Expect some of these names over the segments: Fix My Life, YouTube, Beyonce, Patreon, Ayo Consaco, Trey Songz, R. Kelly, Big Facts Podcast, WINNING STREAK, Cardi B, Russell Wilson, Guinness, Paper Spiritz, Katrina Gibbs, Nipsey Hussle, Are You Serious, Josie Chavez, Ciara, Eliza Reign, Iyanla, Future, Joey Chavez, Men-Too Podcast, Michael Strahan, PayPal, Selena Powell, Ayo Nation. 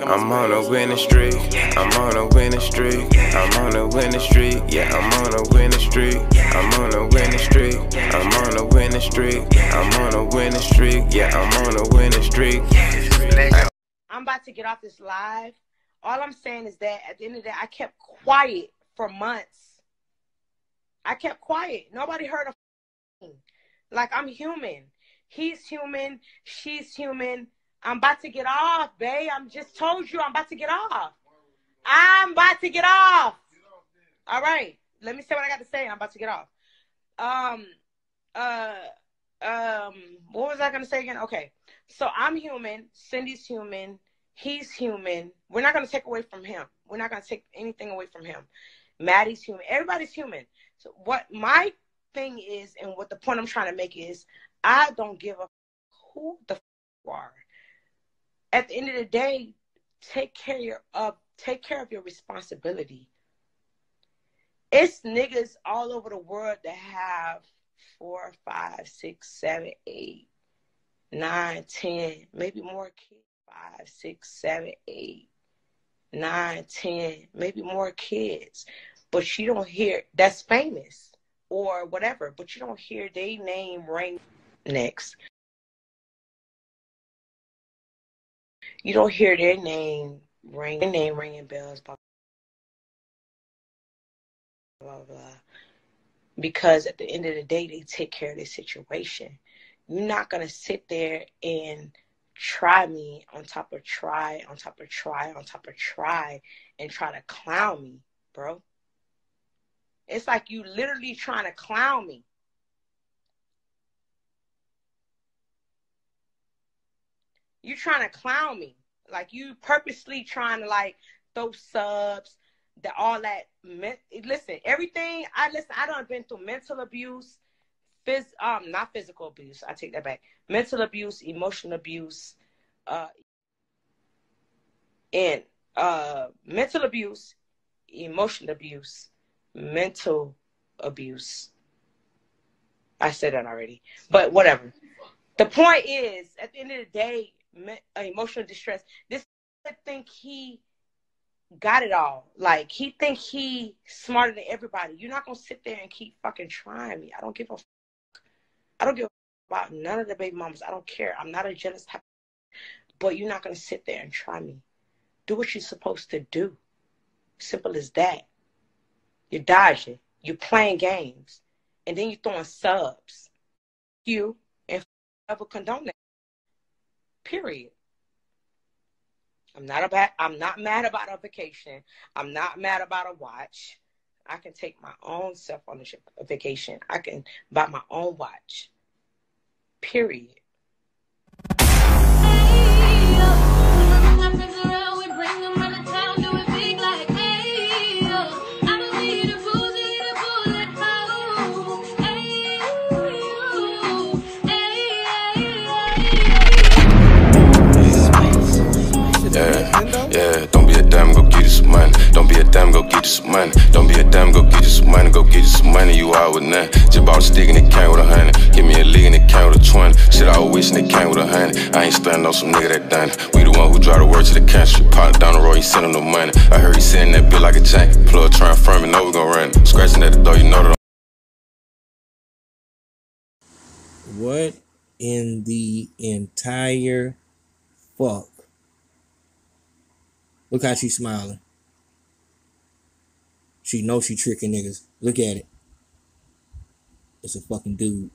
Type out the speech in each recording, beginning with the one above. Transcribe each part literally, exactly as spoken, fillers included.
I'm on a winning streak, I'm on a winning streak, I'm on a winning streak, yeah, I'm on a winning streak, I'm on a winning streak, I'm on a winning streak, I'm on a winning streak, yeah, I'm on a winning streak. I'm about to get off this live. All I'm saying is that at the end of the day, I kept quiet for months. I kept quiet. Nobody heard a thing. Like, I'm human. He's human. She's human. I'm about to get off, babe. I'm just told you I'm about to get off. I'm about to get off. All right. Let me say what I got to say. I'm about to get off. Um, uh, um, what was I going to say again? Okay. So I'm human. Cindy's human. He's human. We're not going to take away from him. We're not going to take anything away from him. Maddie's human. Everybody's human. So what my thing is, and what the point I'm trying to make is, I don't give a f who the f you are. At the end of the day, take care of take care of your responsibility. It's niggas all over the world that have four, five, six, seven, eight, nine, ten, maybe more kids. Five, six, seven, eight, nine, ten, maybe more kids. But you don't hear that's famous or whatever. But you don't hear they name ring next. You don't hear their name ring, their name ringing bells, blah, blah, blah. Because at the end of the day, they take care of their situation. You're not going to sit there and try me on top of try, on top of try, on top of try, and try to clown me, bro. It's like you literally trying to clown me. You trying to clown me. Like, you purposely trying to, like, throw subs, the, all that. Men, listen, everything. I listen, I done been through mental abuse, phys, um, not physical abuse. I take that back. Mental abuse, emotional abuse, uh, and uh, mental abuse, emotional abuse, mental abuse. I said that already. But whatever. The point is, at the end of the day, emotional distress. This I think he got it all. Like, he think he smarter than everybody. You're not gonna sit there and keep fucking trying me. I don't give a fuck. I don't give a fuck about none of the baby mamas. I don't care. I'm not a jealous type. But you're not gonna sit there and try me. Do what you're supposed to do. Simple as that. You're dodging. You're playing games, and then you're throwing subs. You and ever condone that. Period. I'm not about. I'm not mad about a vacation. I'm not mad about a watch. I can take my own self on a vacation. I can buy my own watch. Period. Don't be a damn, go get you some money. Don't be a damn, go get you some money. Go get you some money, you out with none. Just bought a stick and it came with a hundred. Give me a league and it came with a twenty. Shit, I was wishing it came with a hundred. I ain't stunning on some nigga that done it. We the one who drive the word to the country. Pop down the road, you sending no money. I heard you sending that bill like a chain. Plug trying firm and know we gon' run it. Scratching at the door, you know that I'm. What in the entire fuck? Look how she smiling. She knows she tricking niggas. Look at it. It's a fucking dude.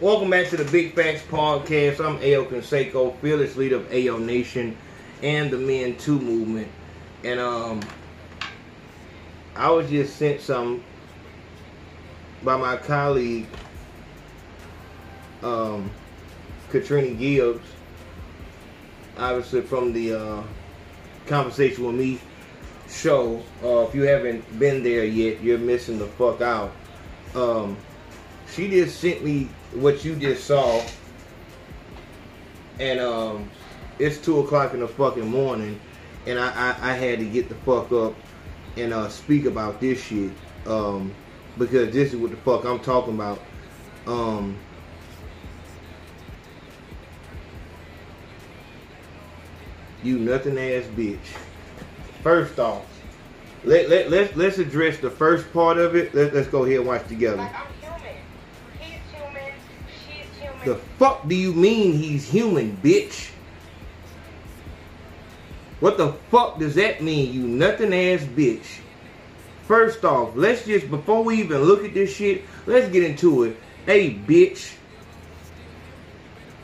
Welcome back to the Big Facts Podcast. I'm Ayo Consaco, fearless leader of Ayo Nation and the Men two Movement. And um, I was just sent something by my colleague, um, Katrina Gibbs, obviously from the uh, Conversation With Me show. Uh, if you haven't been there yet, you're missing the fuck out. Um, she just sent me what you just saw, and um, it's two o'clock in the fucking morning, and I, I, I had to get the fuck up and uh, speak about this shit, um, because this is what the fuck I'm talking about. Um, You nothing ass bitch. First off, let let let's let's address the first part of it. Let let's go ahead and watch together. Like, I'm human. He's human. She's human. The fuck do you mean he's human, bitch? What the fuck does that mean, you nothing ass bitch? First off, let's just, before we even look at this shit, let's get into it. Hey, bitch.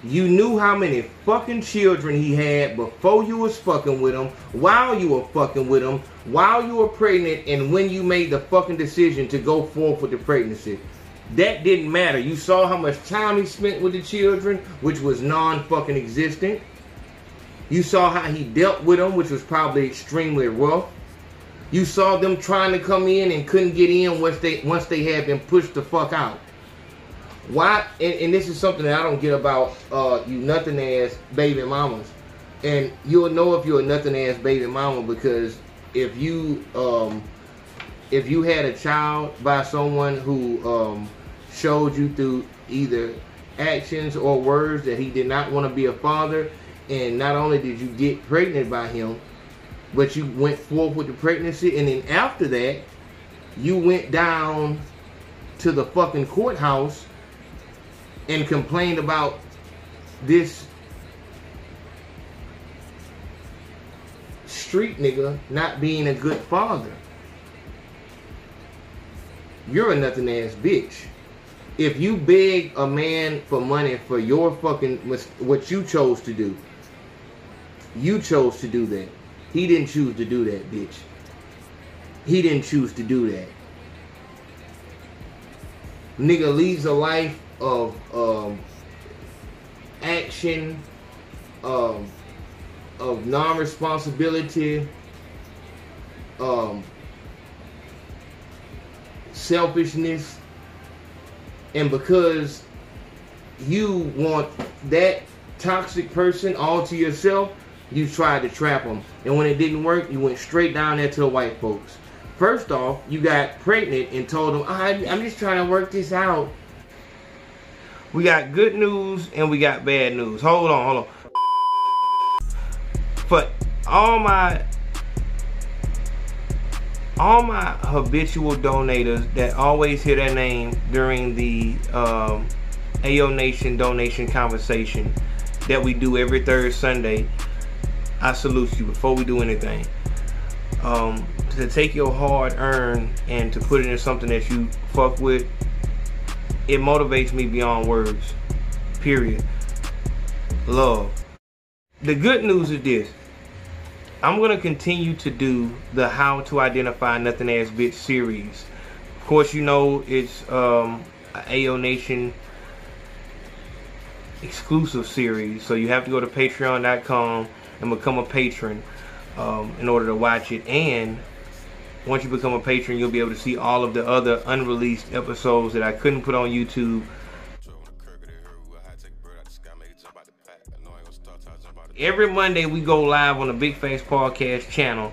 You knew how many fucking children he had before you was fucking with him, while you were fucking with him, while you were pregnant, and when you made the fucking decision to go forth with the pregnancy. That didn't matter. You saw how much time he spent with the children, which was non-fucking existent. You saw how he dealt with them, which was probably extremely rough. You saw them trying to come in and couldn't get in once they once they had been pushed the fuck out. Why? And, and this is something that I don't get about uh, you nothing ass baby mamas. And you'll know if you're a nothing ass baby mama because if you um, if you had a child by someone who um, showed you through either actions or words that he did not want to be a father. And not only did you get pregnant by him, but you went forth with the pregnancy. And then after that, you went down to the fucking courthouse and complained about this street nigga not being a good father. You're a nothing ass bitch. If you beg a man for money for your fucking, what you chose to do, you chose to do that. He didn't choose to do that, bitch. He didn't choose to do that. Nigga leaves a life of um, action, um, of non-responsibility, um, selfishness, and because you want that toxic person all to yourself, you tried to trap them. And when it didn't work, you went straight down there to the white folks. First off, you got pregnant and told them, I, I'm just trying to work this out. We got good news and we got bad news. Hold on, hold on. But all my, all my habitual donators that always hear their name during the um, Ayo Nation donation conversation that we do every third Sunday, I salute you before we do anything. Um, to take your hard earned and to put it in something that you fuck with, it motivates me beyond words. Period. Love. The good news is this. I'm going to continue to do the How to Identify Nothing Ass Bitch series. Of course, you know it's um, an Ayo Nation exclusive series. So you have to go to patreon dot com and become a patron um, in order to watch it. And once you become a patron, you'll be able to see all of the other unreleased episodes that I couldn't put on YouTube. Every Monday, we go live on the Big Facts Podcast channel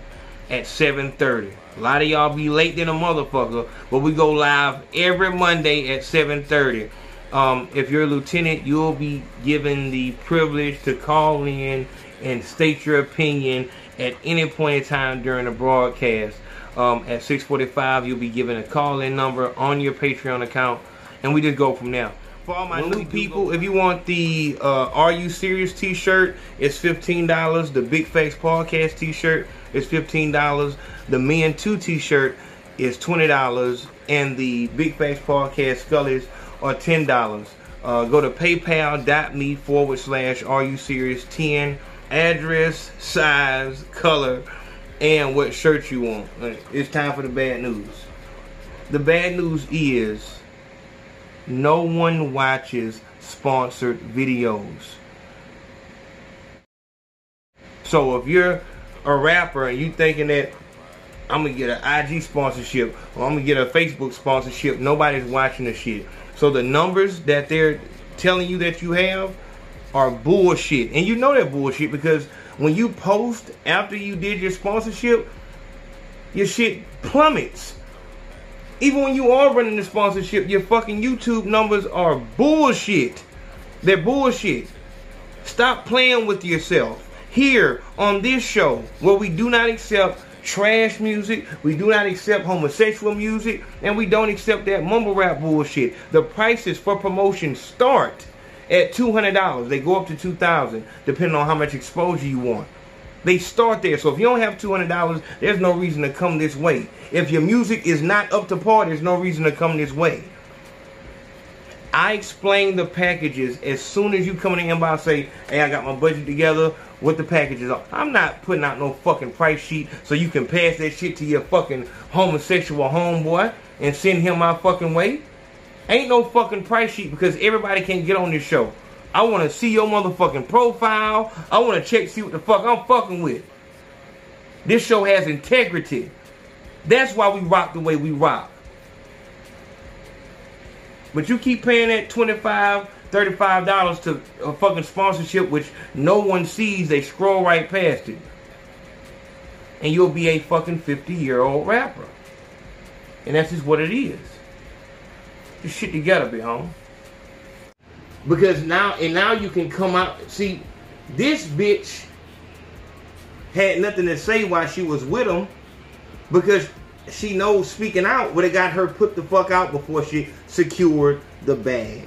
at seven thirty. A lot of y'all be late than a motherfucker, but we go live every Monday at seven thirty. Um, if you're a lieutenant, you'll be given the privilege to call in and state your opinion at any point in time during the broadcast. Um, at six forty-five, you'll be given a call-in number on your Patreon account, and we just go from there. For all my new people, if you want the uh, Are You Serious t-shirt, it's fifteen dollars. The Big Facts Podcast t-shirt is fifteen dollars. The Men two t-shirt is twenty dollars. And the Big Facts Podcast Scullies are ten dollars. Uh, go to paypal.me forward slash Are You Serious ten. Address, size, color, and what shirt you want. It's time for the bad news. The bad news is no one watches sponsored videos. So if you're a rapper and you thinking that I'm going to get an I G sponsorship or I'm going to get a Facebook sponsorship, nobody's watching this shit. So the numbers that they're telling you that you have are bullshit. And you know that bullshit because when you post after you did your sponsorship, your shit plummets. Even when you are running the sponsorship, your fucking YouTube numbers are bullshit. They're bullshit. Stop playing with yourself. here on this show, where we do not accept trash music, we do not accept homosexual music, and we don't accept that mumble rap bullshit. The prices for promotion start at two hundred dollars. They go up to two thousand dollars, depending on how much exposure you want. They start there. So if you don't have two hundred dollars, there's no reason to come this way. If your music is not up to par, there's no reason to come this way. I explain the packages as soon as you come in the inbox, say, hey, I got my budget together, what the packages are. I'm not putting out no fucking price sheet so you can pass that shit to your fucking homosexual homeboy and send him my fucking way. Ain't no fucking price sheet, because everybody can't get on this show. I want to see your motherfucking profile. I want to check, see what the fuck I'm fucking with. This show has integrity. That's why we rock the way we rock. But you keep paying that twenty-five dollars, thirty-five dollars to a fucking sponsorship, which no one sees. They scroll right past it. And you'll be a fucking fifty-year-old rapper. And that's just what it is. This shit together, be home. Because now, and now you can come out. See, this bitch had nothing to say while she was with him, because she knows speaking out would have got her put the fuck out before she secured the bag.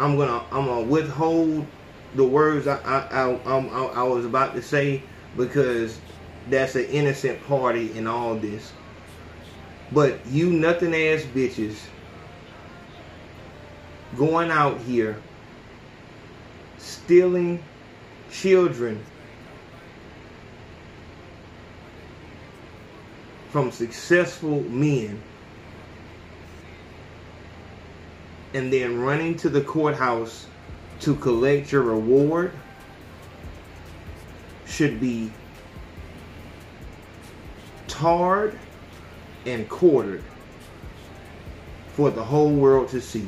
I'm gonna, I'm gonna withhold the words I, I, I, I, I was about to say, because that's an innocent party in all this. But you nothing ass bitches going out here stealing children from successful men and then running to the courthouse to collect your reward should be tarred and quartered for the whole world to see.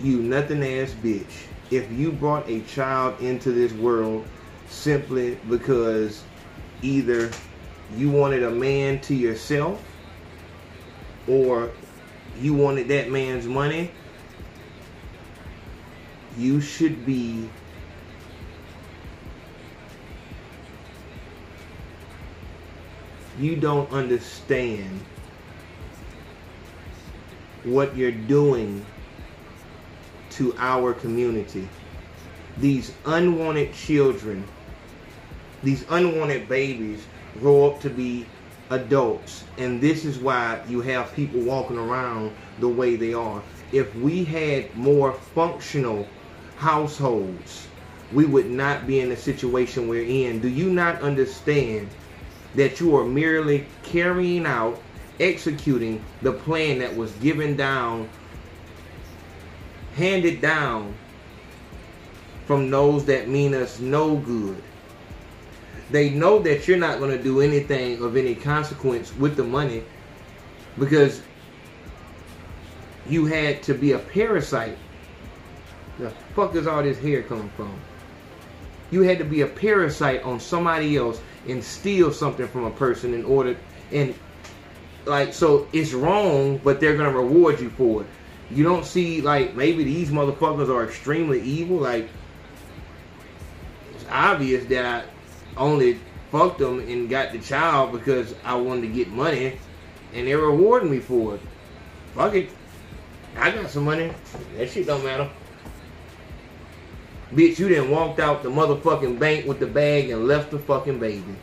You nothing ass bitch. If you brought a child into this world simply because either you wanted a man to yourself or you wanted that man's money, you should be you don't understand what you're doing to our community. These unwanted children, these unwanted babies grow up to be adults, and this is why you have people walking around the way they are. If we had more functional households, we would not be in the situation we're in. Do you not understand that you are merely carrying out, executing the plan that was given down, handed down from those that mean us no good? They know that you're not going to do anything of any consequence with the money, because you had to be a parasite. The fuck is all this hair coming from? You had to be a parasite on somebody else and steal something from a person in order, and like, so it's wrong, but they're going to reward you for it. You don't see, like, maybe these motherfuckers are extremely evil. Like, it's obvious that I only fucked them and got the child because I wanted to get money, and they're rewarding me for it. Fuck it. I got some money. That shit don't matter. Bitch, you done walked out the motherfucking bank with the bag and left the fucking baby.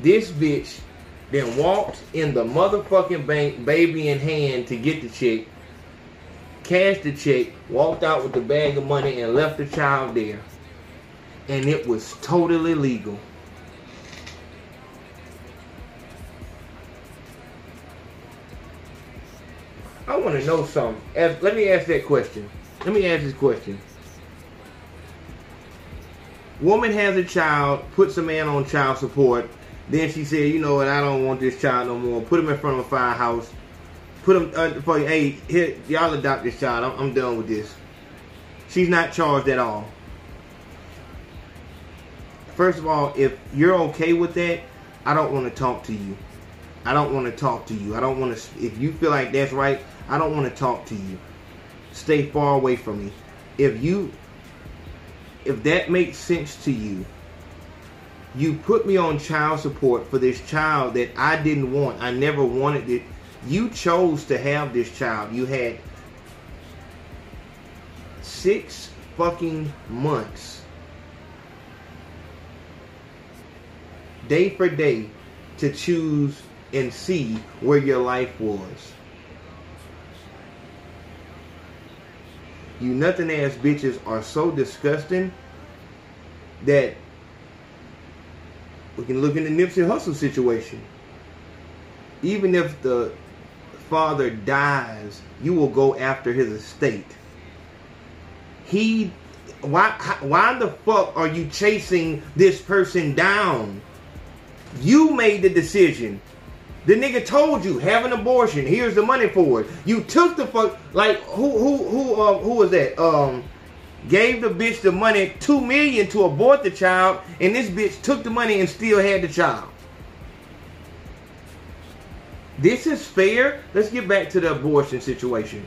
This bitch then walked in the motherfucking bank, baby in hand, to get the check, cashed the check, walked out with the bag of money, and left the child there. And it was totally legal. I want to know something. As, let me ask that question. Let me ask this question. Woman has a child, puts a man on child support. Then she said, you know what, I don't want this child no more. Put him in front of a firehouse. Put him, uh, for, hey, here, y'all adopt this child. I'm, I'm done with this. She's not charged at all. First of all, if you're okay with that, I don't want to talk to you. I don't want to talk to you. I don't want to. If you feel like that's right, I don't want to talk to you. Stay far away from me. If you, if that makes sense to you, you put me on child support for this child that I didn't want. I never wanted it. You chose to have this child. You had six fucking months, day for day, to choose and see where your life was. You nothing ass bitches are so disgusting that we can look in the Nipsey Hussle situation. Even if the father dies, you will go after his estate. He, why, why the fuck are you chasing this person down? You made the decision. The nigga told you, have an abortion. Here's the money for it. You took the fuck, like, who, who, who, uh, who was that? Um, gave the bitch the money, two million to abort the child, and this bitch took the money and still had the child. This is fair. Let's get back to the abortion situation.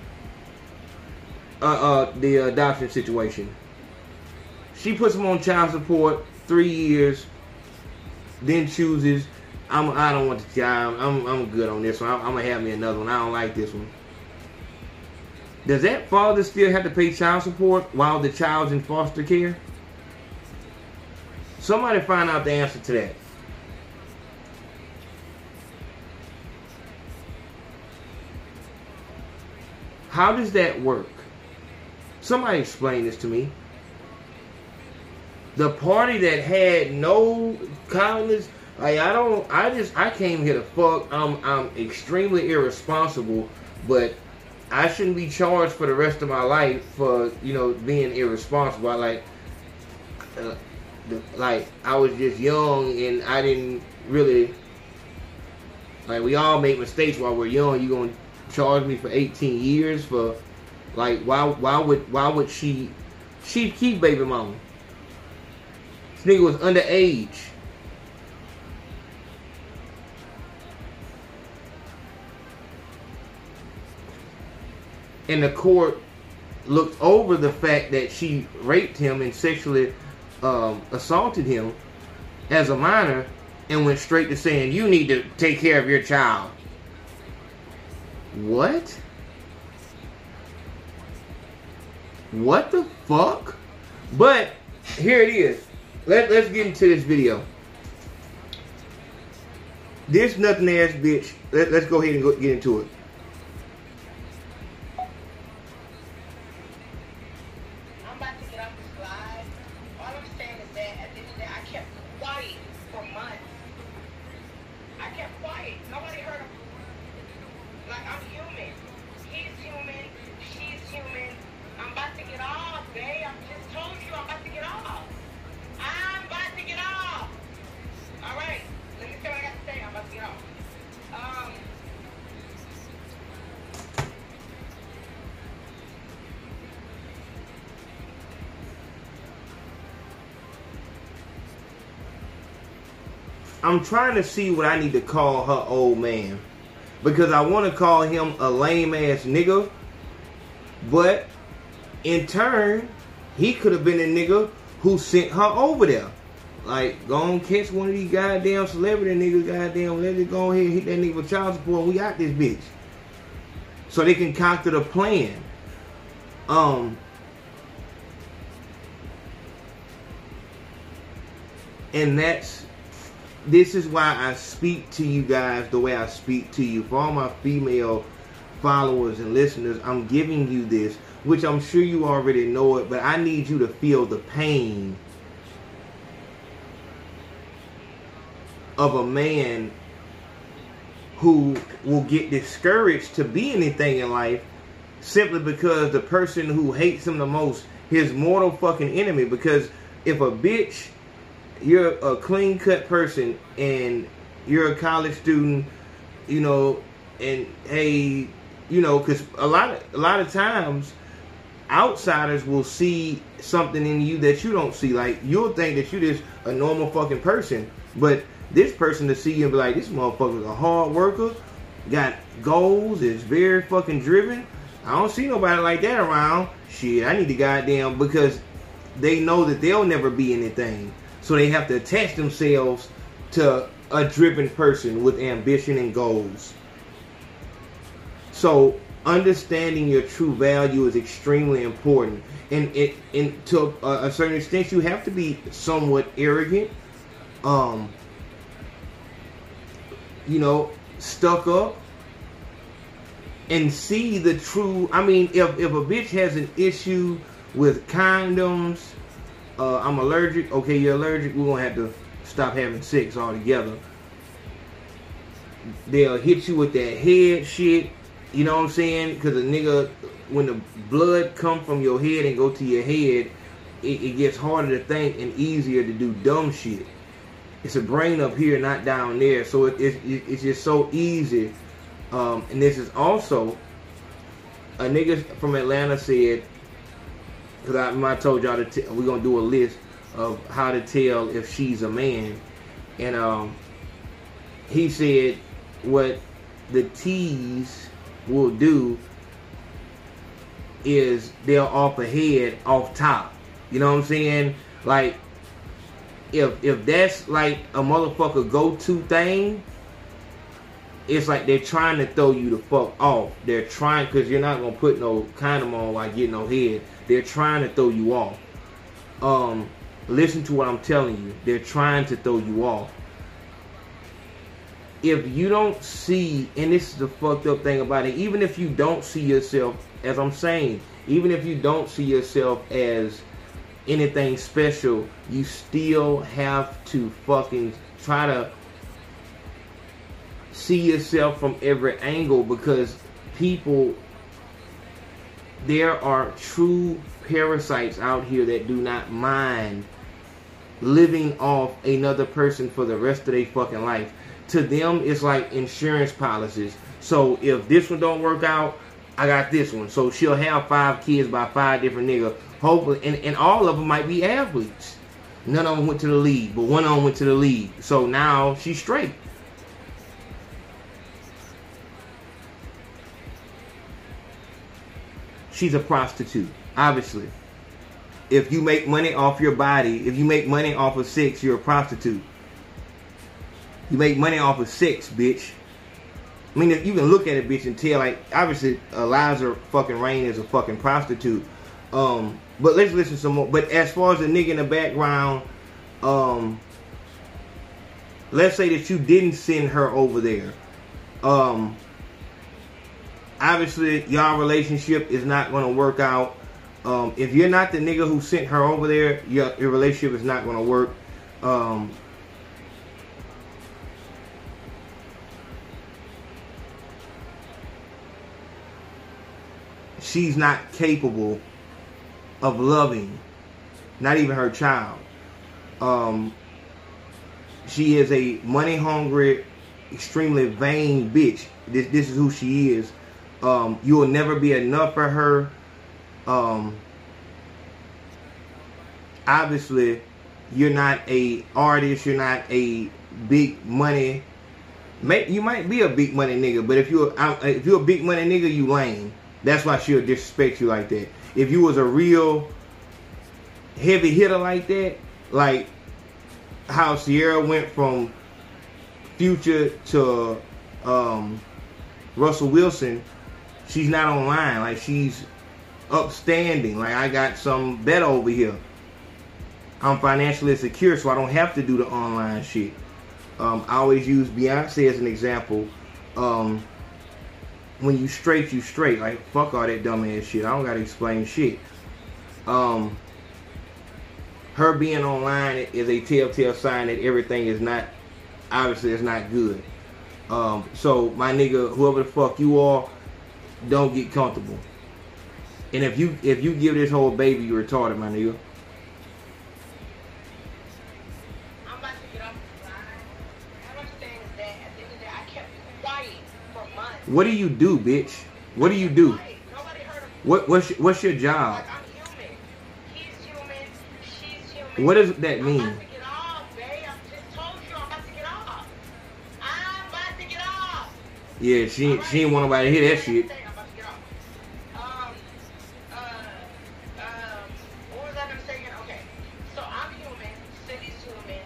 Uh, uh, the adoption situation. She puts him on child support three years, then chooses, I'm, I don't want the child. I'm, I'm good on this one. I'm, I'm gonna have me another one. I don't like this one. Does that father still have to pay child support while the child's in foster care? Somebody find out the answer to that. How does that work? Somebody explain this to me. The party that had no kindness. Like, I don't, I just, I came here to fuck. I'm, I'm extremely irresponsible, but I shouldn't be charged for the rest of my life for, you know, being irresponsible. I like, uh, the, like, I was just young and I didn't really, like, we all make mistakes while we're young. You gonna charge me for eighteen years for, like, why, why would, why would she, she keep baby mama? This nigga was underage. And the court looked over the fact that she raped him and sexually um, assaulted him as a minor and went straight to saying, you need to take care of your child. What? What the fuck? But here it is. Let, let's get into this video. This nothing ass bitch. Let, let's go ahead and go, get into it. I'm trying to see what I need to call her old man, because I want to call him a lame ass nigga, but in turn, he could have been a nigga who sent her over there. Like, go on, catch one of these goddamn celebrity niggas, goddamn, let it go ahead and hit that nigga with child support. We out this bitch. So they concocted a plan. Um... And that's... This is why I speak to you guys the way I speak to you. For all my female followers and listeners, I'm giving you this, which I'm sure you already know it, but I need you to feel the pain of a man who will get discouraged to be anything in life simply because the person who hates him the most, his mortal fucking enemy. Because if a bitch... You're a clean-cut person, and you're a college student, you know, and hey, you know, because a lot, of, a lot of times, outsiders will see something in you that you don't see. Like, you'll think that you just a normal fucking person, but this person to see you and be like, this motherfucker's a hard worker, got goals, is very fucking driven. I don't see nobody like that around. Shit, I need to goddamn, because they know that they'll never be anything. So they have to attach themselves to a driven person with ambition and goals. So understanding your true value is extremely important. And it, and to a certain extent, you have to be somewhat arrogant, um, you know, stuck up, and see the true. I mean, if, if a bitch has an issue with condoms, uh, I'm allergic, okay, you're allergic, we're gonna have to stop having sex altogether. They'll hit you with that head shit, you know what I'm saying? Because a nigga, when the blood come from your head and go to your head, it, it gets harder to think and easier to do dumb shit. It's a brain up here, not down there, so it, it, it, it's just so easy. Um, and this is also, a nigga from Atlanta said, because I, I told y'all, to t- we're going to do a list of how to tell if she's a man. And um, he said what the T's will do is they'll offer head off top. You know what I'm saying? Like, if if that's like a motherfucker go-to thing, it's like they're trying to throw you the fuck off. They're trying, because you're not going to put no condom on while getting no head. They're trying to throw you off. Um, listen to what I'm telling you. They're trying to throw you off. If you don't see, and this is the fucked up thing about it, even if you don't see yourself, as I'm saying, even if you don't see yourself as anything special, you still have to fucking try to see yourself from every angle, because people, there are true parasites out here that do not mind living off another person for the rest of their fucking life. To them, it's like insurance policies. So if this one don't work out, I got this one. So she'll have five kids by five different niggas. Hopefully, and, and all of them might be athletes. None of them went to the league, but one of them went to the league. So now she's straight. She's a prostitute, obviously. If you make money off your body, if you make money off of sex, you're a prostitute. You make money off of sex, bitch. I mean, if you can look at a bitch and tell, like, obviously, Eliza fucking Reign is a fucking prostitute. Um, but let's listen some more. But as far as the nigga in the background, um, let's say that you didn't send her over there. Um... Obviously, y'all relationship is not going to work out. Um, if you're not the nigga who sent her over there, your, your relationship is not going to work. Um, she's not capable of loving, not even her child. Um, she is a money-hungry, extremely vain bitch. This, this is who she is. Um, you will never be enough for her. Um, obviously, you're not a artist. You're not a big money. May, you might be a big money nigga, but if you're if you're a big money nigga, you lame. That's why she'll disrespect you like that. If you was a real heavy hitter like that, like how Ciara went from Future to um, Russell Wilson. She's not online. Like, she's upstanding. Like, I got some better over here. I'm financially secure, so I don't have to do the online shit. Um, I always use Beyonce as an example. Um, when you straight, you straight. Like, fuck all that dumb ass shit. I don't gotta explain shit. Um, her being online is a telltale sign that everything is not, obviously, it's not good. Um, so, my nigga, whoever the fuck you are, don't get comfortable. And if you if you give this whole baby, you retarded, my nigga. I'm about to get off the line. What I'm saying is that at the end of the day, I kept quiet for months. What do you do, bitch? What do you do? Nobody heard of What what's your, what's your job? Like, I'm human. He's human. She's human. What does that mean? I'm about to get off, babe. I just told you I'm about to get off. I'm about to get off. Yeah, she right. She didn't want nobody to hear that shit. I'm about to get off. Um, uh, um, what was I gonna say again? Okay, so I'm human. Cindy's human.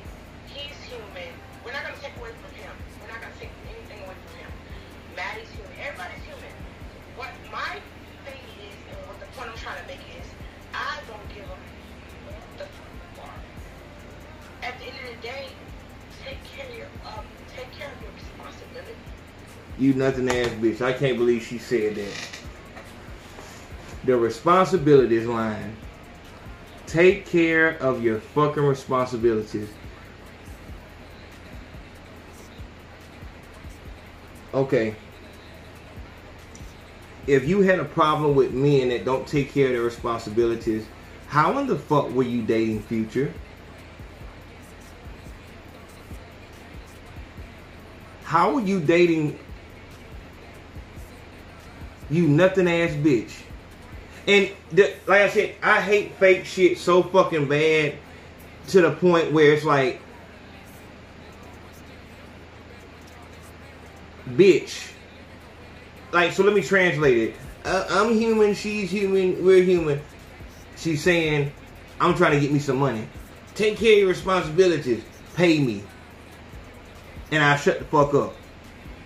He's human. We're not gonna take away from him. We're not gonna take anything away from him. Maddie's human. Everybody's human. What my What I'm trying to make is, I don't give them the fuck. At the end of the day, take care of, um, take care of your responsibility. You nothing ass bitch. I can't believe she said that. The responsibilities line. Take care of your fucking responsibilities. Okay. If you had a problem with men that don't take care of their responsibilities, how in the fuck were you dating Future? How were you dating you nothing ass bitch? And the, like I said, I hate fake shit so fucking bad to the point where it's like, bitch. Like, so let me translate it. Uh, I'm human, she's human, we're human. She's saying, I'm trying to get me some money. Take care of your responsibilities. Pay me. And I shut the fuck up.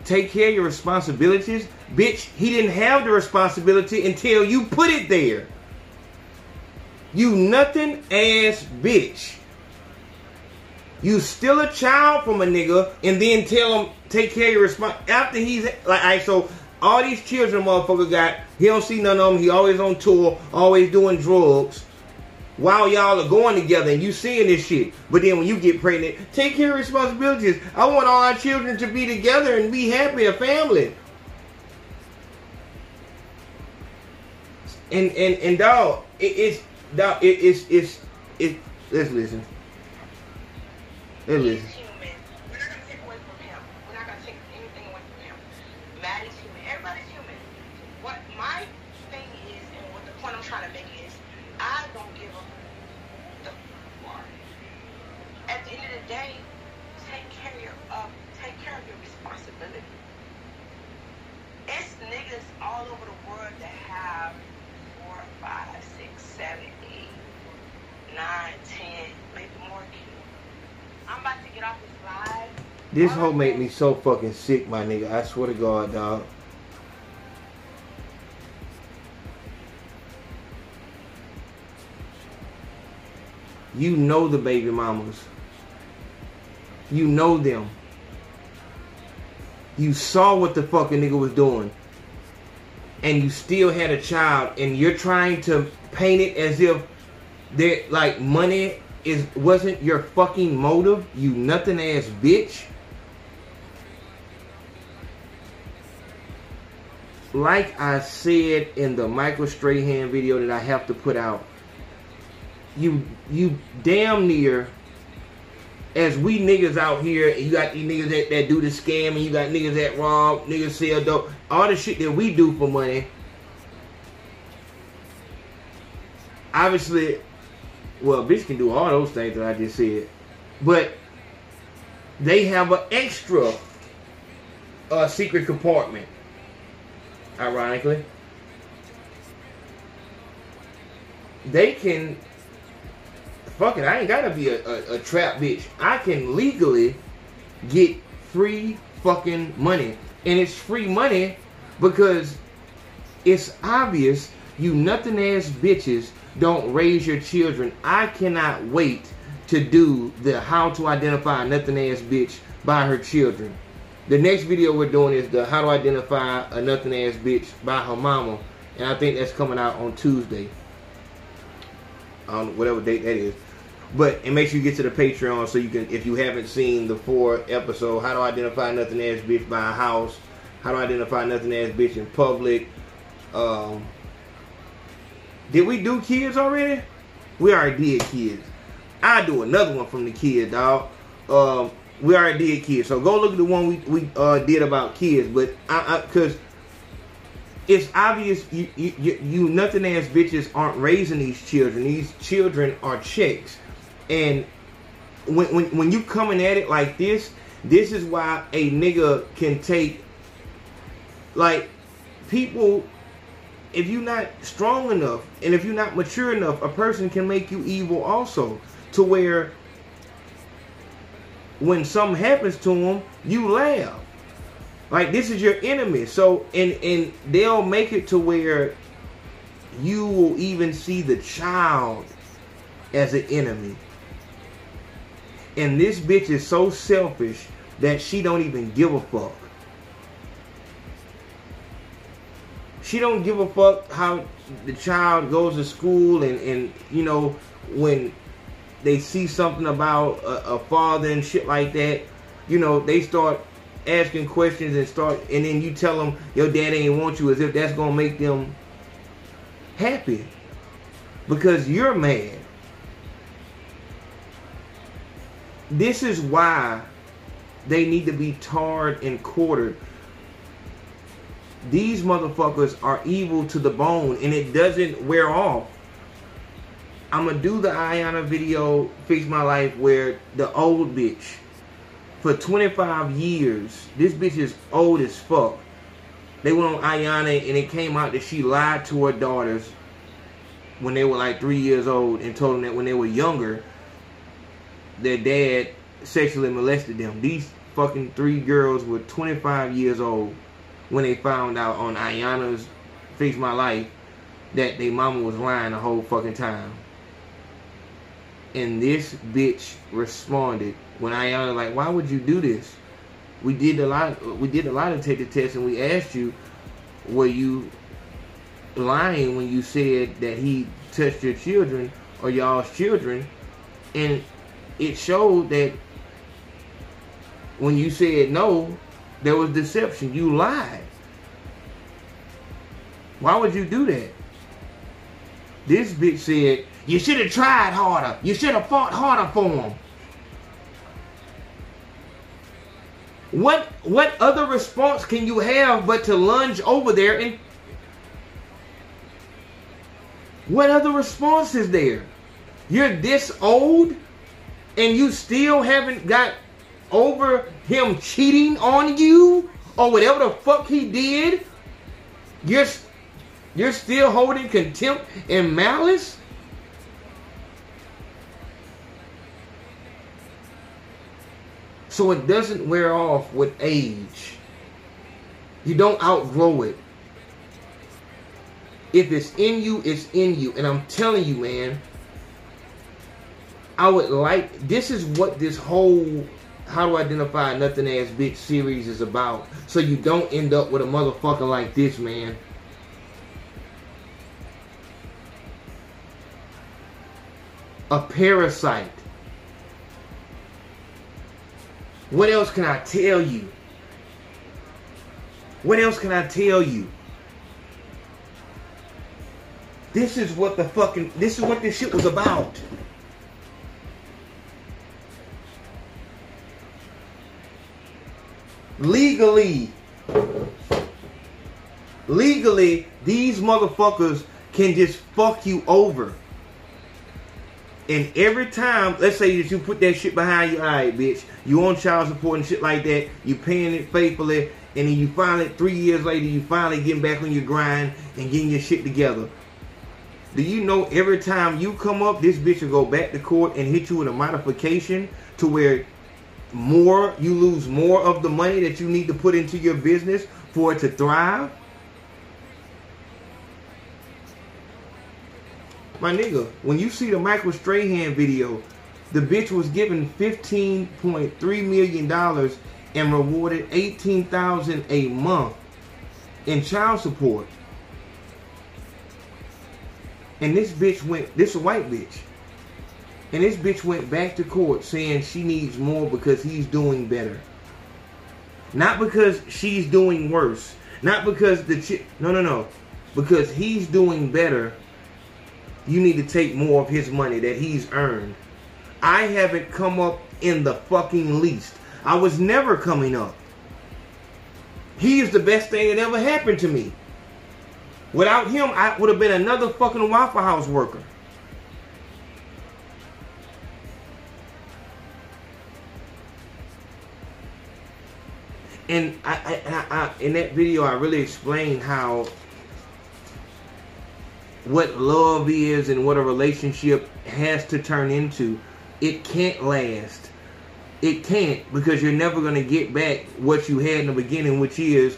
Take care of your responsibilities? Bitch, he didn't have the responsibility until you put it there. You nothing ass bitch. You steal a child from a nigga and then tell him, take care of your responsibility. After he's, like, all right, so... all these children motherfucker got, he don't see none of them, he always on tour, always doing drugs, while y'all are going together and you seeing this shit. But then when you get pregnant, take care of responsibilities. I want all our children to be together and be happy, a family. And, and, and dog, it, it's, dog, it, it's, it's, it, let's listen. Let's listen. This hoe make me so fucking sick, my nigga. I swear to God, dog. You know the baby mamas. You know them. You saw what the fucking nigga was doing. And you still had a child. And you're trying to paint it as if they're like money is wasn't your fucking motive. You nothing ass bitch. Like I said in the Michael Strahan video that I have to put out, you you damn near, as we niggas out here, you got these niggas that, that do the scam, and you got niggas that rob, niggas sell dope, all the shit that we do for money. Obviously, well, bitch can do all those things that I just said, but they have an extra uh, secret compartment. Ironically, they can fuck it. I ain't gotta be a, a, a trap bitch. I can legally get free fucking money, and it's free money because it's obvious you nothing ass bitches don't raise your children. I cannot wait to do the how to identify a nothing ass bitch by her children. The next video we're doing is the how to identify a nothing ass bitch by her mama. And I think that's coming out on Tuesday. On whatever date that is. But and make sure you get to the Patreon so you can, if you haven't seen the four episode, how to identify nothing ass bitch by a house, how to identify nothing ass bitch in public. Um, did we do kids already? We already did kids. I do another one from the kid, dog. Um We already did kids, so go look at the one we we uh, did about kids. But I, I, cause it's obvious you, you, you, you nothing ass bitches aren't raising these children. These children are chicks. And when, when, when you coming at it like this, this is why a nigga can take, like, people, if you're not strong enough and if you're not mature enough, a person can make you evil also, to where when something happens to them, you laugh. Like, this is your enemy. So, and, and they'll make it to where you will even see the child as an enemy. And this bitch is so selfish that she don't even give a fuck. She don't give a fuck how the child goes to school, and, and you know, when they see something about a, a father and shit like that, you know, they start asking questions and start, and then you tell them your dad ain't want you, as if that's gonna make them happy because you're mad. This is why they need to be tarred and quartered. These motherfuckers are evil to the bone, and it doesn't wear off. I'm gonna do the Iyanla video, Fix My Life, where the old bitch, for twenty-five years, this bitch is old as fuck. They went on Iyanla and it came out that she lied to her daughters when they were like three years old, and told them that when they were younger, their dad sexually molested them. These fucking three girls were twenty-five years old when they found out on Iyanla's Fix My Life that their mama was lying the whole fucking time. And this bitch responded when Iyanla, like, why would you do this? We did a lot. We did a lot of take the test, and we asked you, were you lying when you said that he touched your children or y'all's children? And it showed that when you said no, there was deception. You lied. Why would you do that? This bitch said, you should have tried harder. You should have fought harder for him. What, what other response can you have but to lunge over there? And what other response is there? You're this old and you still haven't got over him cheating on you or whatever the fuck he did. You're, you're still holding contempt and malice. So it doesn't wear off with age. You don't outgrow it. If it's in you, it's in you. And I'm telling you, man, I would like, this is what this whole How to Identify Nothing Ass Bitch series is about. So you don't end up with a motherfucker like this, man. A parasite. What else can I tell you? What else can I tell you? This is what the fucking, this is what this shit was about. Legally, legally, these motherfuckers can just fuck you over. And every time, let's say that you put that shit behind your eye, bitch, you on child support and shit like that, you paying it faithfully, and then you finally, three years later, you finally getting back on your grind and getting your shit together. Do you know every time you come up, this bitch will go back to court and hit you with a modification to where more, you lose more of the money that you need to put into your business for it to thrive? My nigga, when you see the Michael Strahan video, the bitch was given fifteen point three million dollars and rewarded eighteen thousand dollars a month in child support. And this bitch went, this a white bitch, and this bitch went back to court saying she needs more because he's doing better. Not because she's doing worse. Not because the chick, no, no, no. Because he's doing better, you need to take more of his money that he's earned. I haven't come up in the fucking least. I was never coming up. He is the best thing that ever happened to me. Without him, I would have been another fucking Waffle House worker. And I, I, I, in that video, I really explained how, what love is and what a relationship has to turn into. It can't last. It can't, because you're never going to get back what you had in the beginning, which is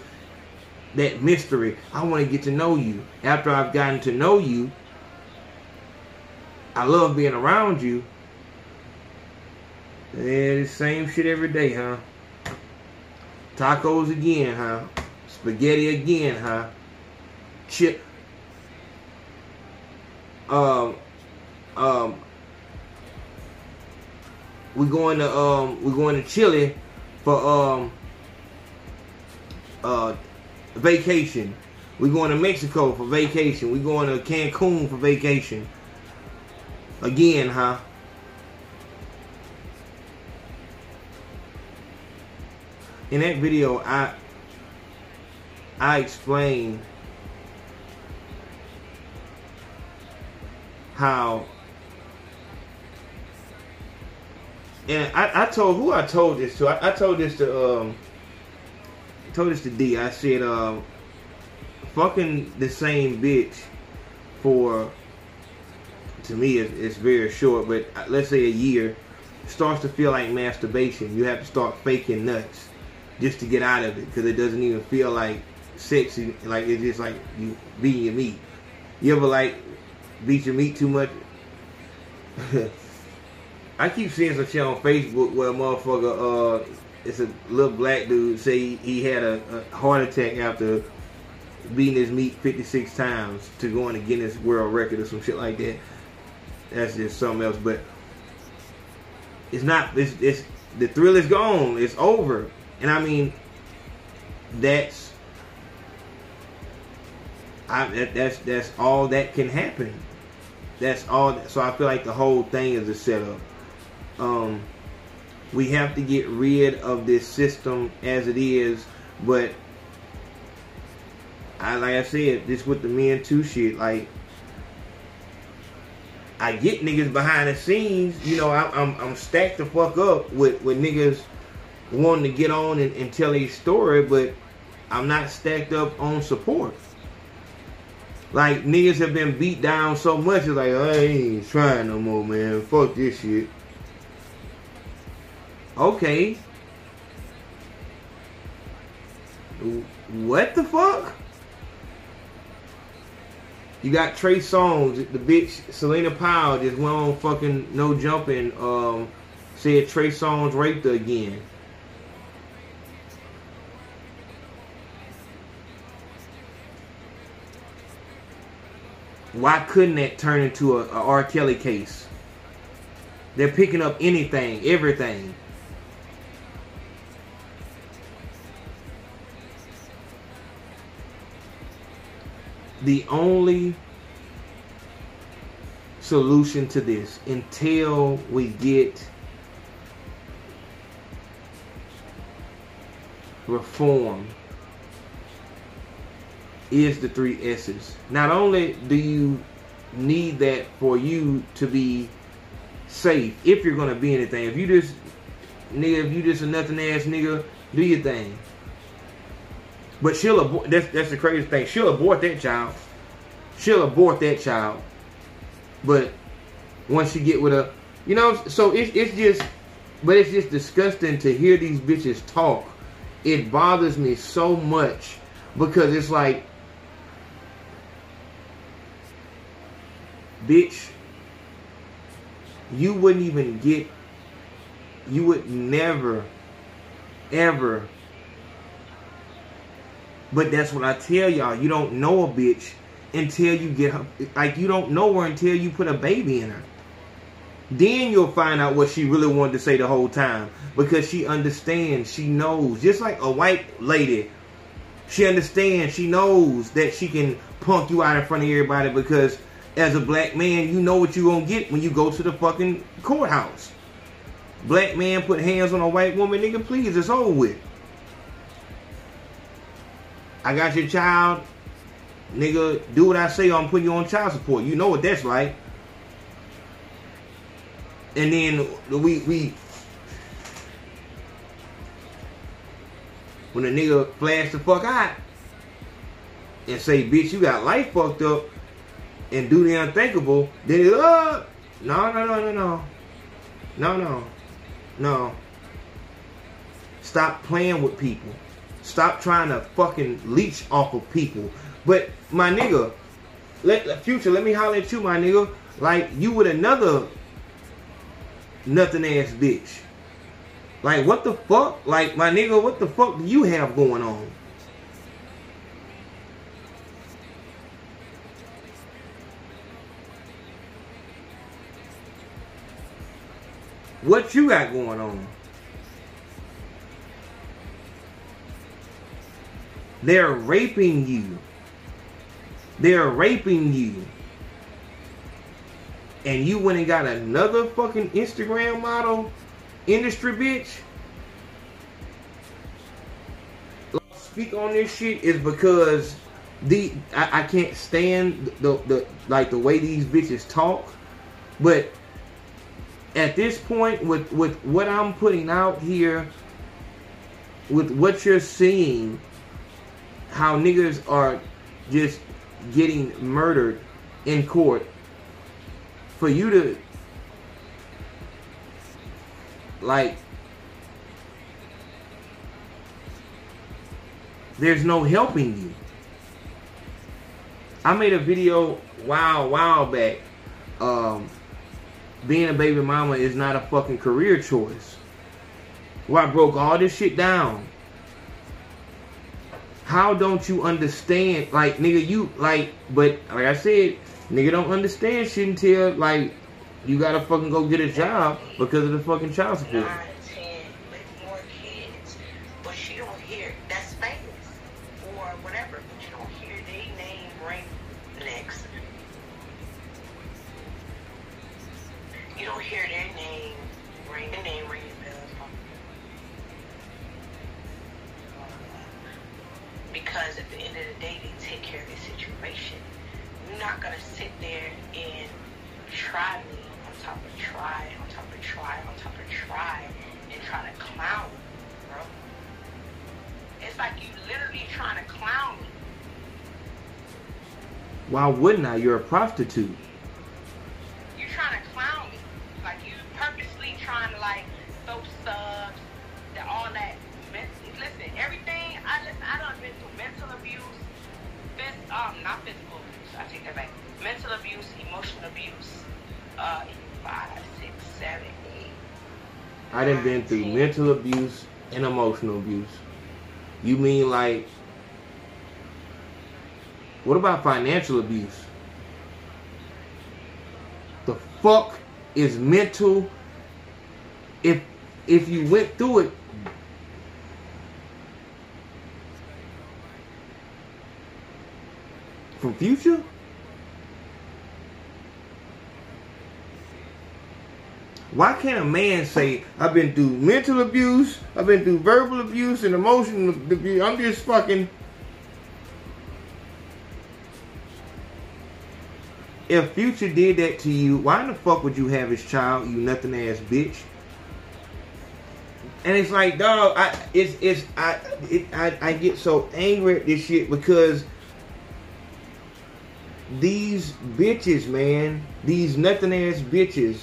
that mystery. I want to get to know you. After I've gotten to know you, I love being around you. Yeah, the same shit every day, huh? Tacos again, huh? Spaghetti again, huh? Chip. Um, um, we going to um, we going to Chile for um, uh, vacation. We going to Mexico for vacation. We going to Cancun for vacation. Again, huh? In that video, I I explained how, and I, I told who I told this to. I, I told this to um, I told this to D. I said, uh, "Fucking the same bitch for, to me, it's, it's very short, but let's say a year, starts to feel like masturbation. You have to start faking nuts." Just to get out of it, because it doesn't even feel like sexy. Like, it's just like you beating your meat. You ever like beat your meat too much? I keep seeing some shit on Facebook where a motherfucker, uh, it's a little black dude, say he, he had a, a heart attack after beating his meat fifty-six times to go on a Guinness World Record or some shit like that. That's just something else. But it's not. It's, it's the thrill is gone. It's over. And I mean, that's I, that, that's that's all that can happen. That's all. That, so I feel like the whole thing is a setup. Um, we have to get rid of this system as it is. But I, like I said, this with the Men two shit. Like, I get niggas behind the scenes. You know, I, I'm I'm stacked the fuck up with with niggas wanting to get on and, and tell a story, but I'm not stacked up on support. Like, niggas have been beat down so much, it's like, I ain't trying no more, man. Fuck this shit. Okay. What the fuck? You got Trey Songz, the bitch Selena Powell just went on fucking No Jumping, um, said Trey Songz raped her again. Why couldn't that turn into a, a R. Kelly case? They're picking up anything, everything. The only solution to this, until we get reform, is the three S's. Not only do you need that for you to be safe, if you're gonna be anything. If you just nigga, if you just a nothing ass nigga, do your thing. But she'll abort. That's that's the crazy thing. She'll abort that child. She'll abort that child. But once you get with a, you know, so it's it's just, but it's just disgusting to hear these bitches talk. It bothers me so much, because it's like, bitch, you wouldn't even get, you would never, ever, but that's what I tell y'all, you don't know a bitch until you get her, like, you don't know her until you put a baby in her. Then you'll find out what she really wanted to say the whole time, because she understands, she knows, just like a white lady, she understands, she knows that she can punk you out in front of everybody, because as a black man, you know what you gonna get when you go to the fucking courthouse. Black man put hands on a white woman, nigga, please, it's over with. I got your child. nigga, do what I say or I'm putting you on child support. You know what that's like. And then we we when a nigga flash the fuck out and say, bitch, you got life fucked up and do the unthinkable, then it's up. No, no, no, no, no. No, no. No. Stop playing with people. Stop trying to fucking leech off of people. But, my nigga, let, Future, let me holler at you, my nigga. Like, you with another nothing ass bitch. Like, what the fuck? Like, my nigga, what the fuck do you have going on? What you got going on? They're raping you. They're raping you. And you went and got another fucking Instagram model, industry bitch. Speak on this shit is because the I, I can't stand the, the like the way these bitches talk. But at this point, with, with what I'm putting out here, with what you're seeing, how niggas are just getting murdered in court, for you to, like, there's no helping you. I made a video wow, wow back. Um, being a baby mama is not a fucking career choice, where I broke all this shit down. How don't you understand? Like, nigga, you, like, but, like I said, nigga don't understand shit until, like, you gotta fucking go get a job because of the fucking child support. Nine, ten, with more kids, but you don't hear, that's famous, or whatever, but you don't hear their name right next. You don't hear their name, ring the name, ring the bell. Because at the end of the day, they take care of the situation. You're not going to sit there and try me on top of try, on top of try, on top of try, and try to clown me, bro. It's like you literally trying to clown me. Why wouldn't I? You're a prostitute. You're trying to clown me. Like, you purposely trying to, like, throw subs, all that. Listen, everything, I listen, I done been through mental abuse, phys, um, not physical abuse, I take that back, mental abuse, emotional abuse, uh, five, six, seven, eight. I done been through mental abuse and emotional abuse. You mean like, what about financial abuse? The fuck is mental? If, if you went through it, from Future? Why can't a man say, I've been through mental abuse, I've been through verbal abuse and emotional abuse, I'm just fucking... If Future did that to you, why in the fuck would you have his child, you nothing ass bitch? And it's like, dog, I, it's, it's, I, it, I, I get so angry at this shit because these bitches, man, these nothing ass bitches,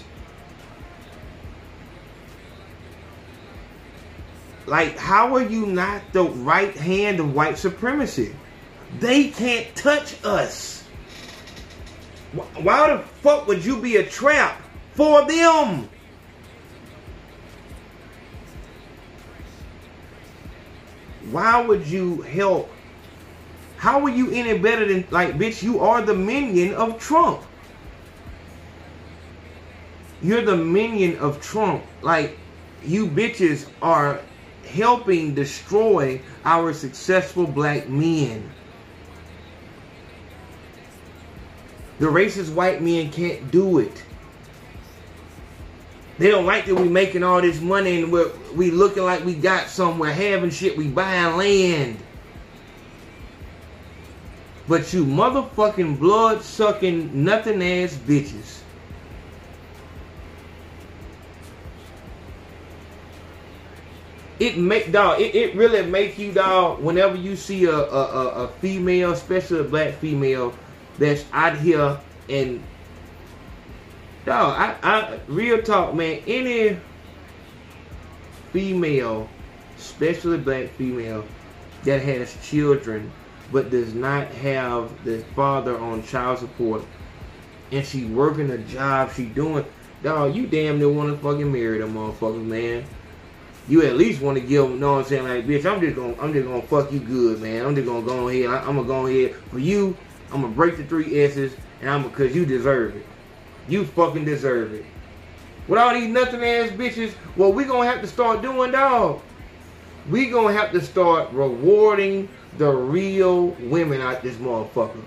like, how are you not the right hand of white supremacy? They can't touch us. Why the fuck would you be a trap for them? Why would you help? How are you any better than, like, bitch, you are the minion of Trump. You're the minion of Trump. Like, you bitches are helping destroy our successful black men. The racist white men can't do it. They don't like that we making all this money and we're, we looking like we got somewhere, having shit, we buying land. But you motherfucking blood-sucking, nothing-ass bitches. It make, dog, it, it really make you, dog, whenever you see a, a, a, a female, especially a black female, that's out here and, dog, I, I, real talk, man, any female, especially black female, that has children but does not have the father on child support, and she working a job, she doing, dog, you damn near want to fucking marry them motherfuckers, man. You at least want to give them, you know what I'm saying, like, bitch, I'm just gonna, I'm just gonna fuck you good, man. I'm just gonna go ahead, I, I'm gonna go ahead for you. I'm gonna break the three S's, and I'm gonna, cause you deserve it. You fucking deserve it. With all these nothing ass bitches, what we gonna have to start doing, dog? We gonna have to start rewarding the real women out this motherfucker.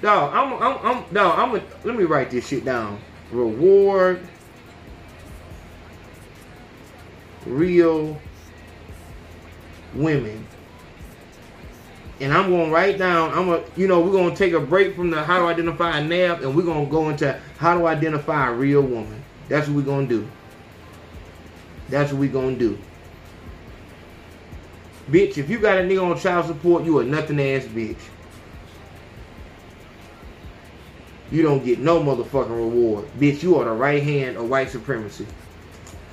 Dog, I'm, I'm, I'm, dog, I'm. A, let me write this shit down. Reward real women. And I'm gonna write down, I'm gonna, you know, we're gonna take a break from the how to identify a nab, and we're gonna go into how to identify a real woman. That's what we're gonna do. That's what we're gonna do. Bitch, if you got a nigga on child support, you a nothing ass bitch. You don't get no motherfucking reward. Bitch, you are the right hand of white supremacy.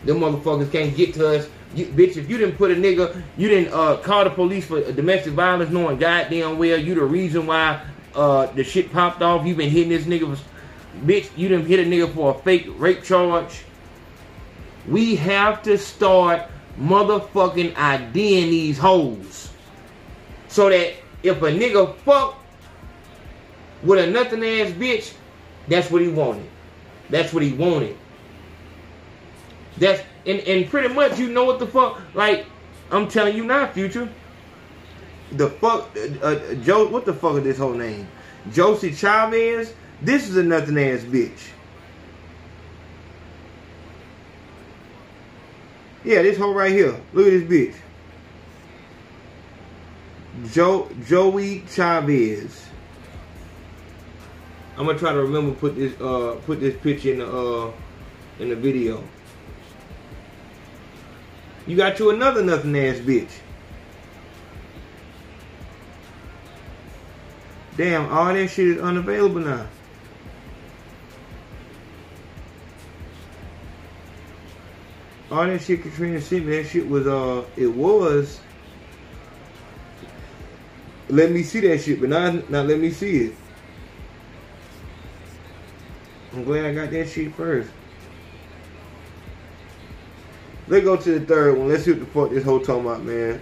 Them motherfuckers can't get to us. You, bitch, if you didn't put a nigga, you didn't uh, call the police for domestic violence, knowing goddamn well you the reason why uh, the shit popped off. You been hitting this nigga. For, bitch, you didn't hit a nigga for a fake rape charge. We have to start motherfucking IDing these hoes. So that if a nigga fuck with a nothing ass bitch, that's what he wanted. That's what he wanted. That's, and, and pretty much, you know what the fuck, like, I'm telling you now, Future, the fuck, uh, uh, Joe, what the fuck is this whole name, Josie Chavez, this is a nothing ass bitch. Yeah, this hoe right here, look at this bitch, Joe, Joey Chavez. I'm gonna try to remember, put this, uh, put this picture in the, uh, in the video. You got you another nothing ass bitch. Damn, all that shit is unavailable now. All that shit Katrina sent me, that shit was, uh, it was. Let me see that shit, but not, not let me see it. I'm glad I got that shit first. Let's go to the third one. Let's see what the fuck this whole talking about, man.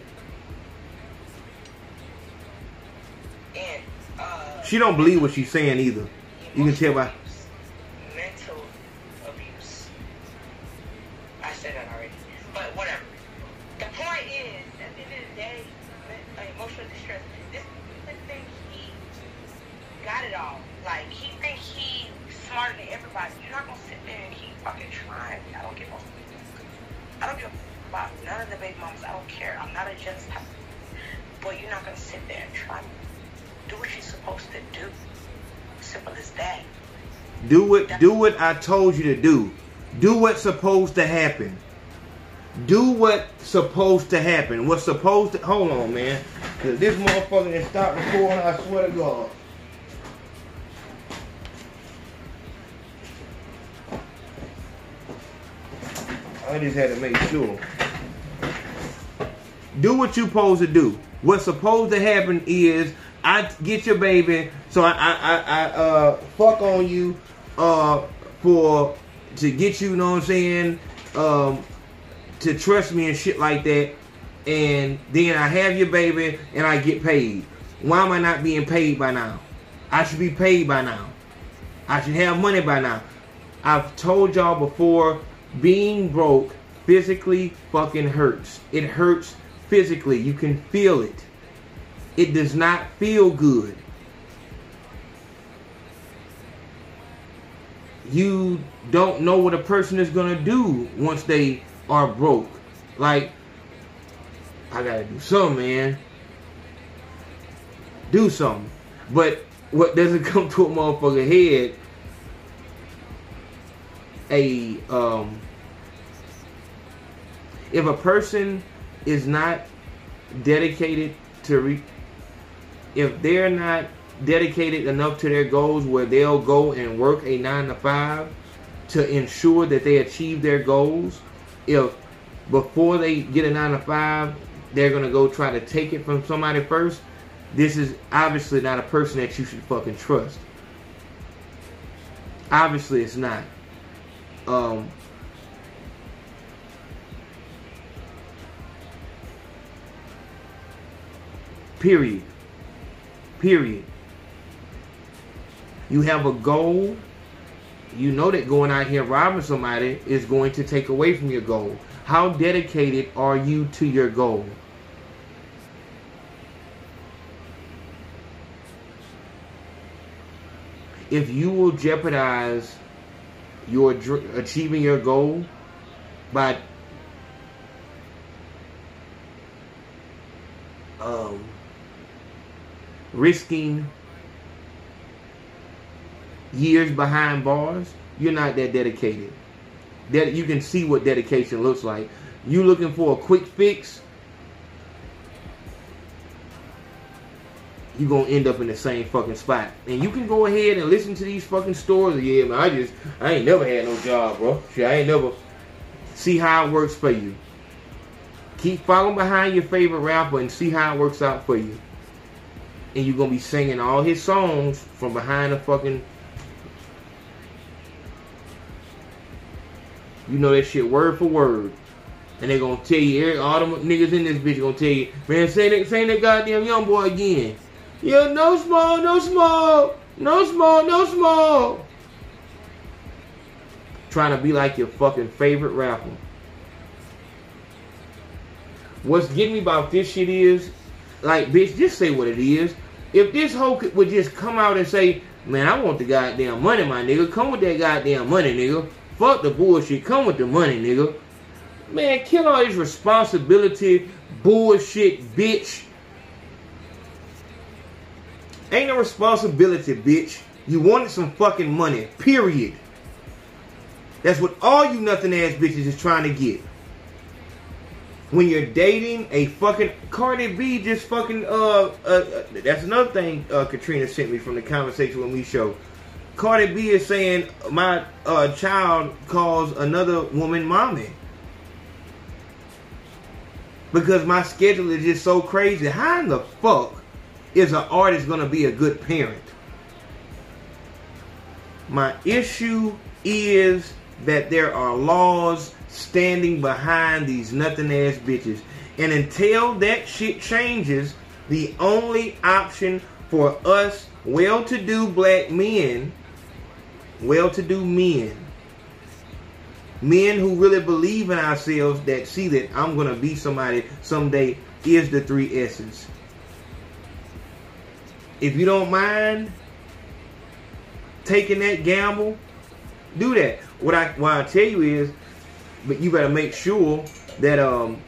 And, uh, she don't believe what she's saying either. You can tell by abuse, mental abuse. I said that already, but whatever. The point is, at the end of the day, emotional distress. This thing, he got it all. Like, he thinks he's smarter than everybody. You're not gonna sit there and keep fucking trying. I don't give a fuck. I don't give a about none of the big moms. I don't care. I'm not a jealous type. But you're not going to sit there and try to do what you're supposed to do. Simple as that. Do what, do what I told you to do. Do what's supposed to happen. Do what's supposed to happen. What's supposed to... Hold on, man. Because this motherfucker that stopped recording, I swear to God. I just had to make sure. Do what you supposed to do. What's supposed to happen is I get your baby, so I I, I, I uh fuck on you uh for to get you, you know what I'm saying, um to trust me and shit like that, and then I have your baby and I get paid. Why am I not being paid by now? I should be paid by now. I should have money by now. I've told y'all before. Being broke physically fucking hurts. It hurts physically. You can feel it. It does not feel good. You don't know what a person is going to do once they are broke. Like, I got to do something, man. do something. But what doesn't come to a motherfucker's head, a um, if a person is not dedicated to, re- if they're not dedicated enough to their goals where they'll go and work a nine to five to ensure that they achieve their goals, if before they get a nine to five, they're gonna go try to take it from somebody first, this is obviously not a person that you should fucking trust. Obviously, it's not. Um, period. Period. You have a goal. You know that going out here robbing somebody is going to take away from your goal. How dedicated are you to your goal? If you will jeopardize your dr- achieving your goal by um, risking years behind bars, you're not that dedicated. That you can see what dedication looks like. You looking for a quick fix, you're going to end up in the same fucking spot. And you can go ahead and listen to these fucking stories. Yeah, man, I just, I ain't never had no job, bro. Shit, I ain't never. See how it works for you. Keep following behind your favorite rapper and see how it works out for you. And you're going to be singing all his songs from behind the fucking, you know that shit word for word. And they're going to tell you, all them niggas in this bitch going to tell you, man, say that, say that goddamn young boy again. Yeah, no small, no small, no small, no small. Trying to be like your fucking favorite rapper. What's getting me about this shit is, like, bitch, just say what it is. If this hoe would just come out and say, man, I want the goddamn money, my nigga. Come with that goddamn money, nigga. Fuck the bullshit. Come with the money, nigga. Man, kill all this responsibility, bullshit, bitch. Ain't no responsibility, bitch. You wanted some fucking money, period. That's what all you nothing-ass bitches is trying to get. When you're dating a fucking Cardi B, just fucking, uh, uh, uh that's another thing uh, Katrina sent me from the conversation when we showed. Cardi B is saying, my uh, child calls another woman mommy. Because my schedule is just so crazy. How in the fuck is an artist going to be a good parent? My issue is that there are laws standing behind these nothing ass bitches. And until that shit changes, the only option for us well-to-do black men, well-to-do men, men who really believe in ourselves, that see that I'm going to be somebody someday, is the three S's. If you don't mind taking that gamble, do that. What I what I tell you is, but you better make sure that um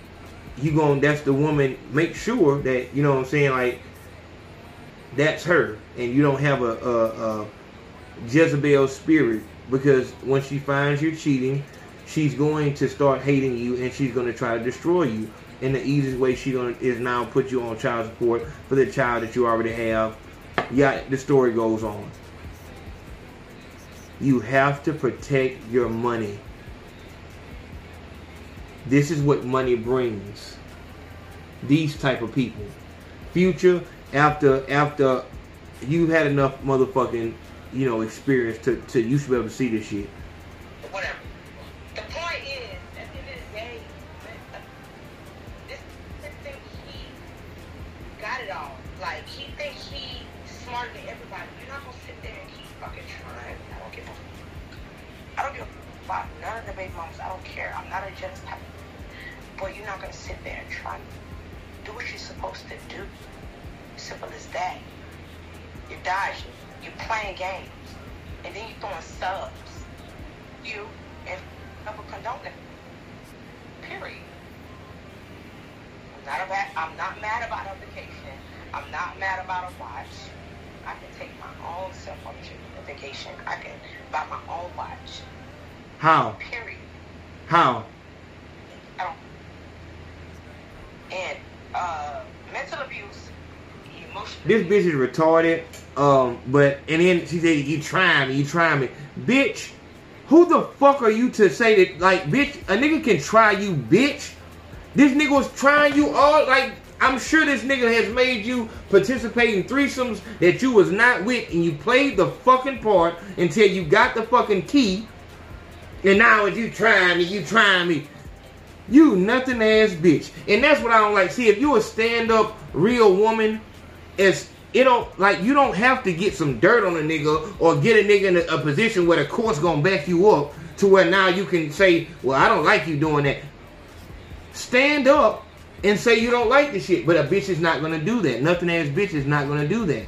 you gonna that's the woman. Make sure that you know what I'm saying, like that's her, and you don't have a, a, a Jezebel spirit, because when she finds you cheating, she's going to start hating you and she's going to try to destroy you. And the easiest way she gonna is now put you on child support for the child that you already have. Yeah, the story goes on. You have to protect your money. This is what money brings. These type of people. Future, after after you've had enough motherfucking, you know, experience to, to you should be able to see this shit. Whatever. The point is, at the end of the day, this thing, he got it all. Like, he thinks he's smarter than everybody. You're not gonna sit there and keep fucking trying. I don't give a I don't give a fuck. None of the baby moms, I don't care. I'm not a jealous type. But you're not gonna sit there and try to do what you're supposed to do. Simple as that. You're dodging. You're playing games, and then you're throwing subs. You and people condone it. Period. I'm not, about, I'm not mad about application. I'm not mad about a watch. I can take my own self on a vacation. I can buy my own watch. How? Period. How? I don't. And uh, mental abuse, emotional. This bitch is retarded. Um, but and then she said, "You trying me? You trying me, bitch? Who the fuck are you to say that? Like, bitch, a nigga can try you, bitch. This nigga was trying you all. Like, I'm sure this nigga has made you participate in threesomes that you was not with, and you played the fucking part until you got the fucking key. And now if you trying me, you trying me. You nothing ass bitch. And that's what I don't like. See, if you a stand up real woman, it's it don't like you don't have to get some dirt on a nigga or get a nigga in a, a position where the court's gonna back you up to where now you can say, well, I don't like you doing that. Stand up and say you don't like this shit. But a bitch is not gonna do that. Nothing ass bitch is not gonna do that.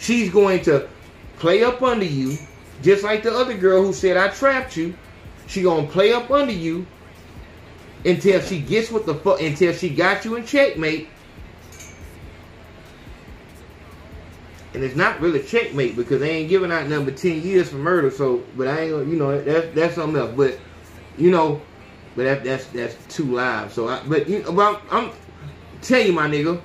She's going to play up under you. Just like the other girl who said, I trapped you. She gonna play up under you until she gets what the fuck, until she got you in checkmate. And it's not really checkmate because they ain't giving out nothing but ten years for murder. So, but I ain't gonna, you know, that's, that's something else. But, you know, but that, that's that's two lives. So, I, but, you know, but I'm, I'm tell you, my nigga.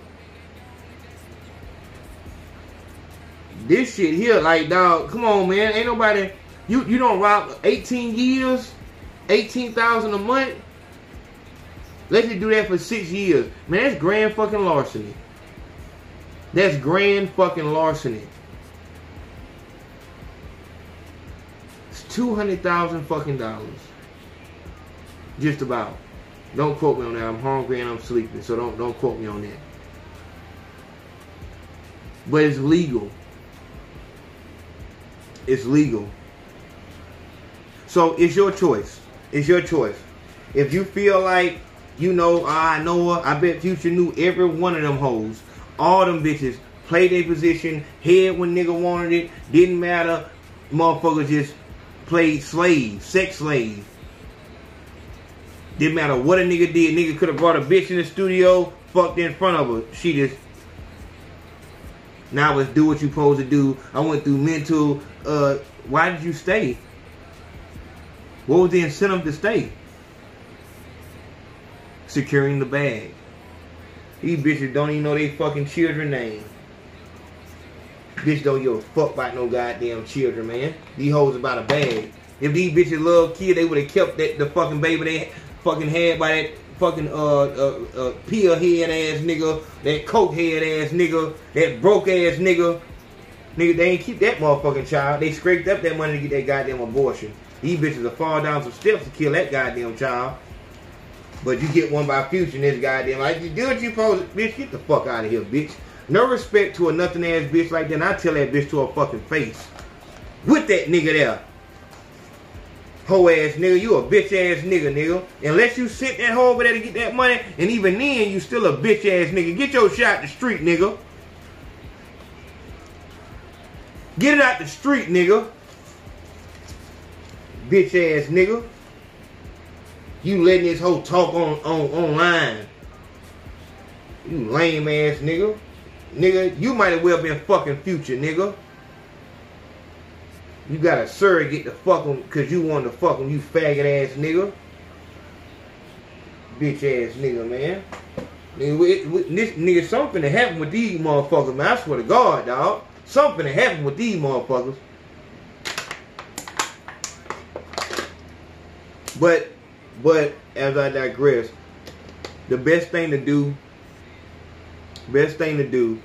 This shit here, like, dog, come on, man. Ain't nobody, you, you don't rob eighteen years, eighteen thousand a month. Let you do that for six years. Man, that's grand fucking larceny. That's grand fucking larceny. It's two hundred thousand fucking dollars. Just about. Don't quote me on that. I'm hungry and I'm sleeping, so don't, don't quote me on that. But it's legal. It's legal. So it's your choice. It's your choice. If you feel like, you know, I know her, I bet Future knew every one of them hoes. All them bitches played their position, head when nigga wanted it, didn't matter. Motherfuckers just played slave, sex slave. Didn't matter what a nigga did. Nigga could have brought a bitch in the studio, fucked in front of her. She just, now let's do what you supposed to do. I went through mental. Uh, why did you stay? What was the incentive to stay? Securing the bag. These bitches don't even know they fucking children name. Bitch don't give a fuck about no goddamn children, man. These hoes about a bag. If these bitches love kids, they would have kept that the fucking baby they fucking had by that fucking uh uh, uh pill head ass nigga, that coke head ass nigga, that broke ass nigga. Nigga, they ain't keep that motherfucking child. They scraped up that money to get that goddamn abortion. These bitches will fall down some steps to kill that goddamn child. But you get one by Future and this goddamn like you do what you supposed to. Bitch, get the fuck out of here, bitch. No respect to a nothing ass bitch like that. And I tell that bitch to her fucking face. With that nigga there. Ho ass nigga, you a bitch ass nigga, nigga. Unless you sit that hoe over there to get that money, and even then you still a bitch ass nigga. Get your shit out the street, nigga. Get it out the street, nigga. Bitch ass nigga. You letting this hoe talk on, on online. You lame ass nigga. Nigga, you might as well been fucking Future, nigga. You got a surrogate to fuck him because you wanted to fuck him, you faggot ass nigga. Bitch ass nigga, man. Nigga, it, it, this, nigga, something to happen with these motherfuckers, man. I swear to God, dog. Something to happen with these motherfuckers. But, but, as I digress, the best thing to do, best thing to do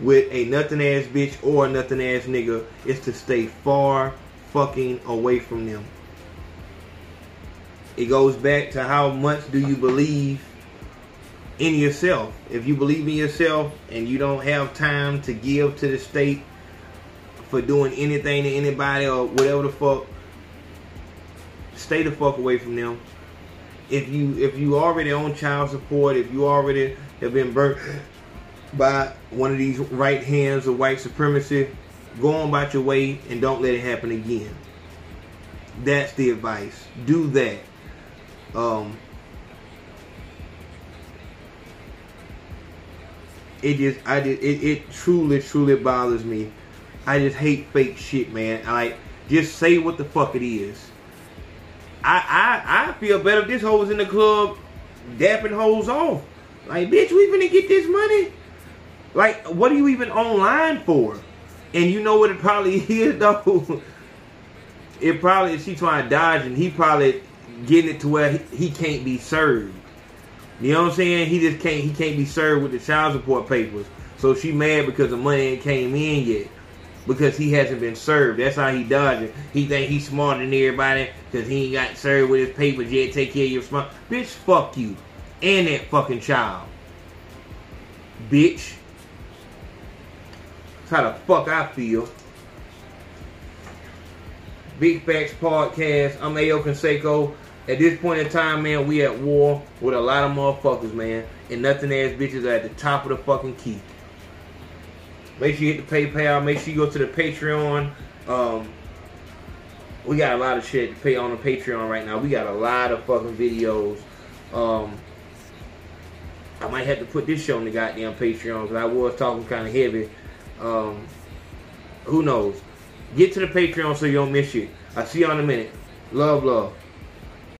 with a nothing ass bitch or a nothing ass nigga is to stay far fucking away from them. It goes back to how much do you believe in yourself. If you believe in yourself and you don't have time to give to the state for doing anything to anybody or whatever the fuck, stay the fuck away from them. If you if you already on child support, if you already have been burnt by one of these right hands of white supremacy, go on about your way and don't let it happen again. That's the advice. Do that. Um, it just, I just, it, it truly, truly bothers me. I just hate fake shit, man. Like, just say what the fuck it is. I, I, I feel better if this hoe was in the club dapping hoes off. Like, bitch, we finna get this money. Like, what are you even online for? And you know what it probably is, though? It probably is she trying to dodge, and he probably getting it to where he, he can't be served. You know what I'm saying? He just can't, he can't be served with the child support papers. So she mad because the money ain't came in yet. Because he hasn't been served. That's how he dodging. He think he's smarter than everybody because he ain't got served with his papers yet. Take care of your smart. Bitch, fuck you. And that fucking child. Bitch. That's how the fuck I feel. Big Facts Podcast. I'm Ayo Consaco. At this point in time, man, we at war with a lot of motherfuckers, man. And nothing ass bitches are at the top of the fucking key. Make sure you hit the PayPal. Make sure you go to the Patreon. Um, we got a lot of shit to pay on the Patreon right now. We got a lot of fucking videos. Um, I might have to put this show on the goddamn Patreon because I was talking kind of heavy. Um, who knows? Get to the Patreon so you don't miss shit. I'll see y'all in a minute. Love, love.